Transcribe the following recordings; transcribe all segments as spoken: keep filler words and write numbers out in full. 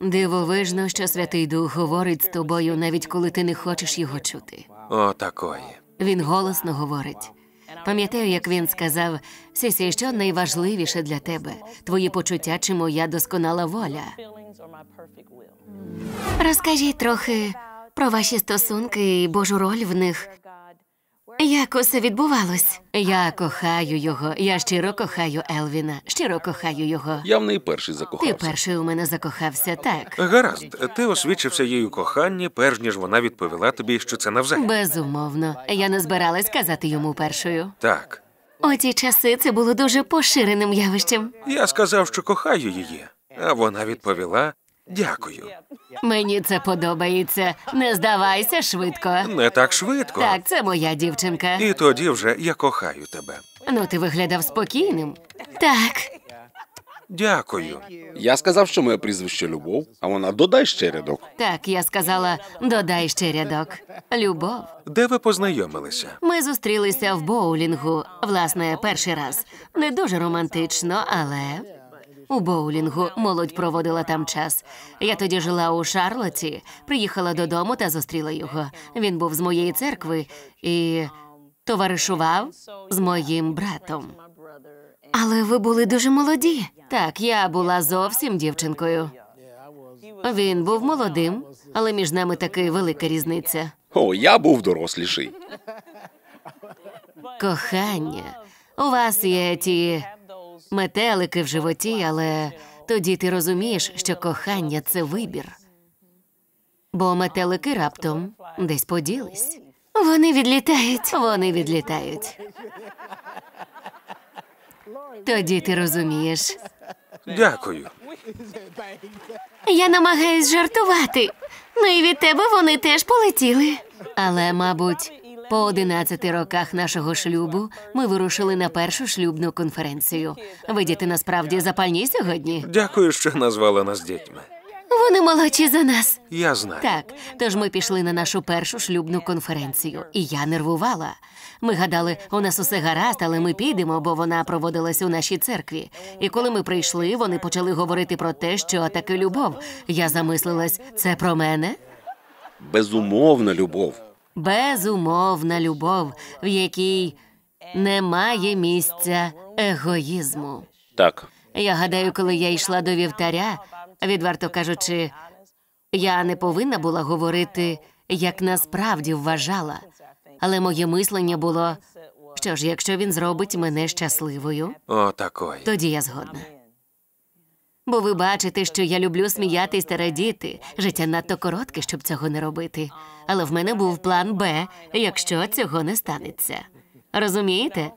Дивовижно, що Святий Дух говорить з тобою, навіть коли ти не хочеш його чути. О, такої. Він голосно говорить. Пам'ятаю, як він сказав, «Сісі, що найважливіше для тебе? Твої почуття чи моя досконала воля?» Розкажіть трохи про ваші стосунки і Божу роль в них. Як усе відбувалось? Я кохаю його. Я щиро кохаю Елвіна. Щиро кохаю його. Я в неї перший закохався. Ти перший у мене закохався, так. Гаразд. Ти освічився їй у коханні, перш ніж вона відповіла тобі, що це навзаєм. Безумовно. Я не збиралась казати йому першою. Так. У ті часи це було дуже поширеним явищем. Я сказав, що кохаю її, а вона відповіла... Дякую. Мені це подобається. Не здавайся швидко. Не так швидко. Так, це моя дівчинка. І тоді вже я кохаю тебе. Ну, ти виглядав спокійним. Так. Дякую. Я сказав, що моє прізвище Любов, а вона додай ще рядок. Так, я сказала, додай ще рядок. Любов. Де ви познайомилися? Ми зустрілися в боулінгу. Власне, перший раз. Не дуже романтично, але... У боулінгу. Молодь проводила там час. Я тоді жила у Шарлотті, приїхала додому та зустріла його. Він був з моєї церкви і товаришував з моїм братом. Але ви були дуже молоді. Так, я була зовсім дівчинкою. Він був молодим, але між нами таки велика різниця. О, я був доросліший. Кохання. У вас є ті... метелики в животі, але тоді ти розумієш, що кохання – це вибір. Бо метелики раптом десь поділись. Вони відлітають. Вони відлітають. Тоді ти розумієш. Дякую. Я намагаюсь жартувати. Ну і від тебе вони теж полетіли. Але, мабуть... По одинадцяти роках нашого шлюбу ми вирушили на першу шлюбну конференцію. Ви, діти, насправді запальні сьогодні? Дякую, що назвала нас дітьми. Вони молодші за нас. Я знаю. Так, тож ми пішли на нашу першу шлюбну конференцію. І я нервувала. Ми гадали, у нас усе гаразд, але ми підемо, бо вона проводилась у нашій церкві. І коли ми прийшли, вони почали говорити про те, що таке любов. Я замислилась, це про мене? Безумовна любов. Безумовна любов, в якій немає місця егоїзму. Так. Я гадаю, коли я йшла до вівтаря, відверто кажучи, я не повинна була говорити, як насправді вважала. Але моє мислення було, що ж, якщо він зробить мене щасливою, О, такої. тоді я згодна. Бо ви бачите, що я люблю сміятись та радіти. Життя надто коротке, щоб цього не робити. Але в мене був план Б, якщо цього не станеться. Розумієте?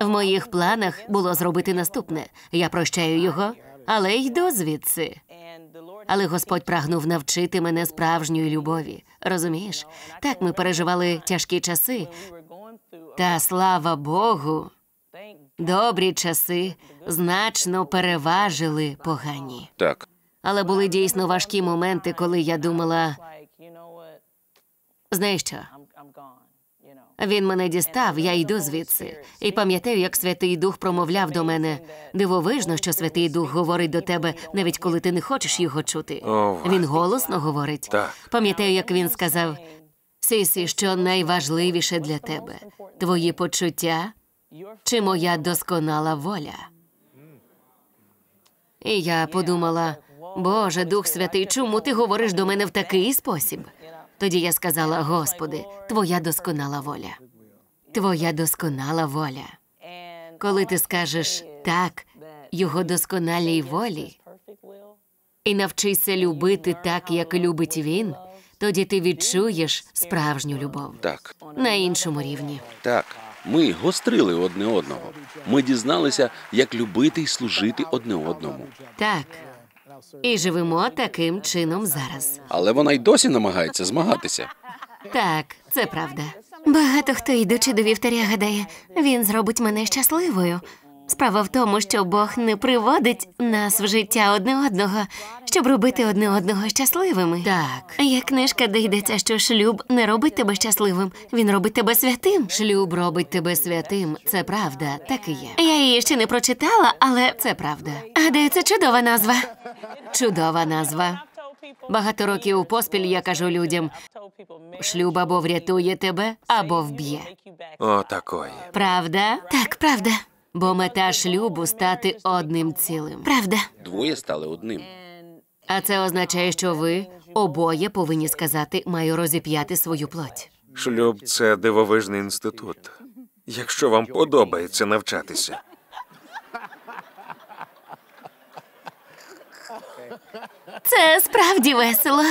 В моїх планах було зробити наступне. Я прощаю його, але йду звідси. Але Господь прагнув навчити мене справжньої любові. Розумієш? Так, ми переживали тяжкі часи. Та, слава Богу, добрі часи значно переважили погані. Так. Але були дійсно важкі моменти, коли я думала, знаєш що, він мене дістав, я йду звідси. І пам'ятаю, як Святий Дух промовляв до мене, дивовижно, що Святий Дух говорить до тебе, навіть коли ти не хочеш його чути. Він голосно говорить. Так. Пам'ятаю, як він сказав, Сісі, що найважливіше для тебе? Твої почуття? Чи моя досконала воля? І я подумала, Боже, Дух Святий, чому ти говориш до мене в такий спосіб? Тоді я сказала, Господи, твоя досконала воля. Твоя досконала воля. Коли ти скажеш «так» його досконалій волі і навчися любити так, як любить він, тоді ти відчуєш справжню любов. Так. На іншому рівні. Так. Ми гострили одне одного. Ми дізналися, як любити і служити одне одному. Так. І живемо таким чином зараз. Але вона й досі намагається змагатися. Так, це правда. Багато хто, йдучи до вівтаря, гадає, він зробить мене щасливою. Справа в тому, що Бог не приводить нас в життя одне одного, щоб робити одне одного щасливими. Так. Є книжка, де йдеться, що шлюб не робить тебе щасливим, він робить тебе святим. Шлюб робить тебе святим, це правда, так і є. Я її ще не прочитала, але це правда. Гадаю, це чудова назва. Чудова назва. Багато років поспіль я кажу людям, шлюб або врятує тебе, або вб'є. О, такої. Правда? Так, правда. Бо мета шлюбу – стати одним цілим. Правда. Двоє стали одним. А це означає, що ви обоє повинні сказати, маю розіп'яти свою плоть. Шлюб – це дивовижний інститут. Якщо вам подобається навчатися. Це справді весело.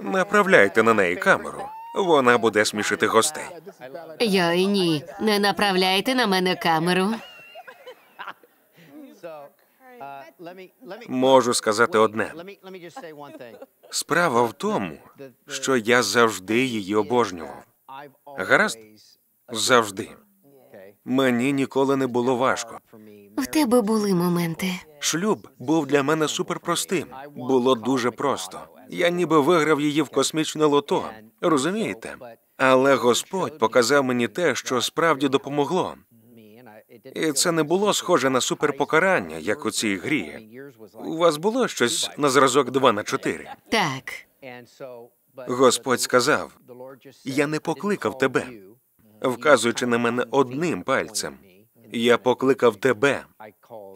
Направляйте на неї камеру. Вона буде смішити гостей. Йой, ні. Не направляйте на мене камеру. Можу сказати одне. Справа в тому, що я завжди її обожнював. Гаразд? Завжди. Мені ніколи не було важко. В тебе були моменти. Шлюб був для мене суперпростим. Було дуже просто. Я ніби виграв її в космічне лото. Розумієте? Але Господь показав мені те, що справді допомогло. І це не було схоже на суперпокарання, як у цій грі. У вас було щось на зразок два на чотири? Так. Господь сказав, я не покликав тебе, вказуючи на мене одним пальцем. Я покликав тебе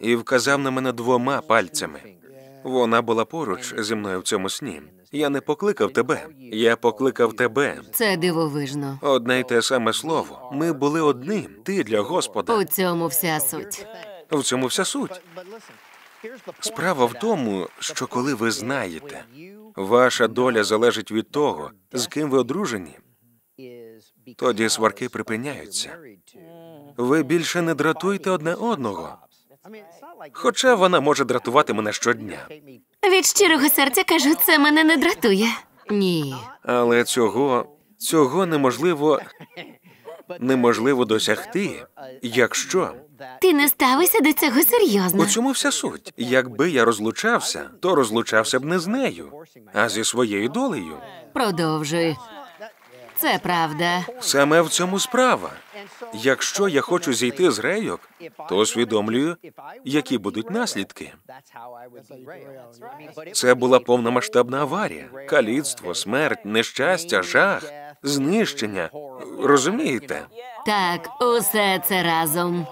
і вказав на мене двома пальцями. Вона була поруч зі мною в цьому сні. Я не покликав тебе. Я покликав тебе. Це дивовижно. Одне й те саме слово. Ми були одним. Ти для Господа. У цьому вся суть. У цьому вся суть. Справа в тому, що коли ви знаєте, ваша доля залежить від того, з ким ви одружені, тоді сварки припиняються. Ви більше не дратуйте одне одного. Хоча вона може дратувати мене щодня. Від щирого серця кажу, це мене не дратує. Ні. Але цього, цього неможливо, неможливо досягти, якщо... Ти не ставишся до цього серйозно. У цьому вся суть. Якби я розлучався, то розлучався б не з нею, а зі своєю долею. Продовжуй. Це правда. Саме в цьому справа. Якщо я хочу зійти з рейок, то усвідомлюю, які будуть наслідки. Це була повномасштабна аварія. Каліцтво, смерть, нещастя, жах, знищення. Розумієте? Так, усе це разом.